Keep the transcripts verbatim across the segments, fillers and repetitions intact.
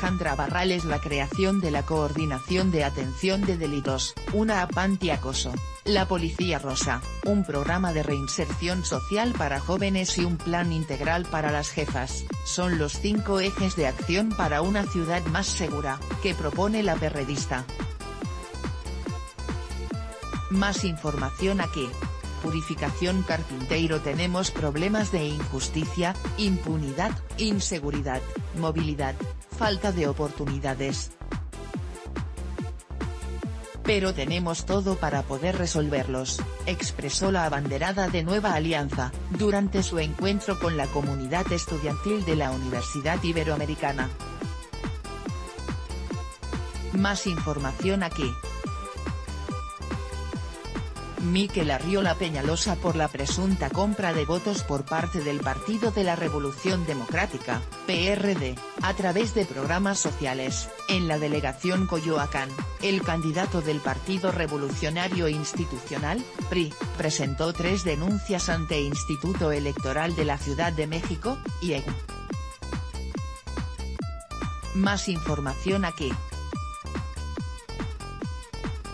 Alejandra Barrales la creación de la Coordinación de Atención de Delitos, una A P antiacoso, la Policía Rosa, un programa de reinserción social para jóvenes y un plan integral para las jefas, son los cinco ejes de acción para una ciudad más segura, que propone la perredista. Más información aquí. Purificación Carpinteiro. Tenemos problemas de injusticia, impunidad, inseguridad, movilidad, falta de oportunidades. Pero tenemos todo para poder resolverlos, expresó la abanderada de Nueva Alianza, durante su encuentro con la comunidad estudiantil de la Universidad Iberoamericana. Más información aquí. Mikel Arriola Peñalosa por la presunta compra de votos por parte del Partido de la Revolución Democrática, P R D, a través de programas sociales, en la delegación Coyoacán, el candidato del Partido Revolucionario Institucional, P R I, presentó tres denuncias ante Instituto Electoral de la Ciudad de México, I E U. Más información aquí.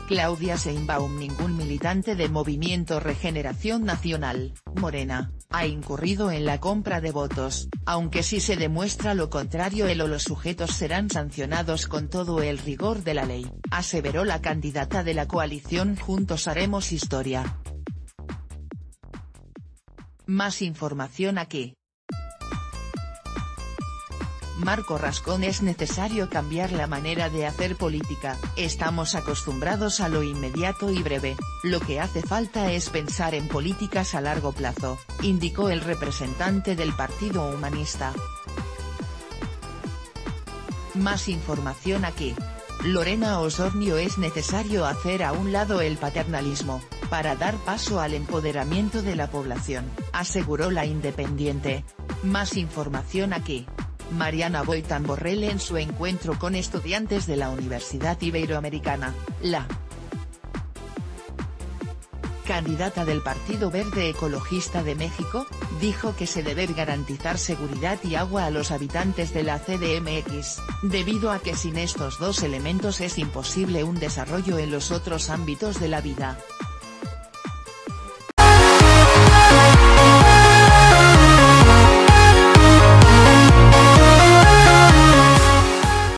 Claudia Seinbaum. Ningún militante de Movimiento Regeneración Nacional, Morena, ha incurrido en la compra de votos, aunque si se demuestra lo contrario él o los sujetos serán sancionados con todo el rigor de la ley, aseveró la candidata de la coalición Juntos Haremos Historia. Más información aquí. Marco Rascón. Es necesario cambiar la manera de hacer política, estamos acostumbrados a lo inmediato y breve, lo que hace falta es pensar en políticas a largo plazo, indicó el representante del Partido Humanista. Más información aquí. Lorena Osornio. Es necesario hacer a un lado el paternalismo, para dar paso al empoderamiento de la población, aseguró la independiente. Más información aquí. Mariana Boy Tamborrell. En su encuentro con estudiantes de la Universidad Iberoamericana, la candidata del Partido Verde Ecologista de México, dijo que se debe garantizar seguridad y agua a los habitantes de la C D M X, debido a que sin estos dos elementos es imposible un desarrollo en los otros ámbitos de la vida.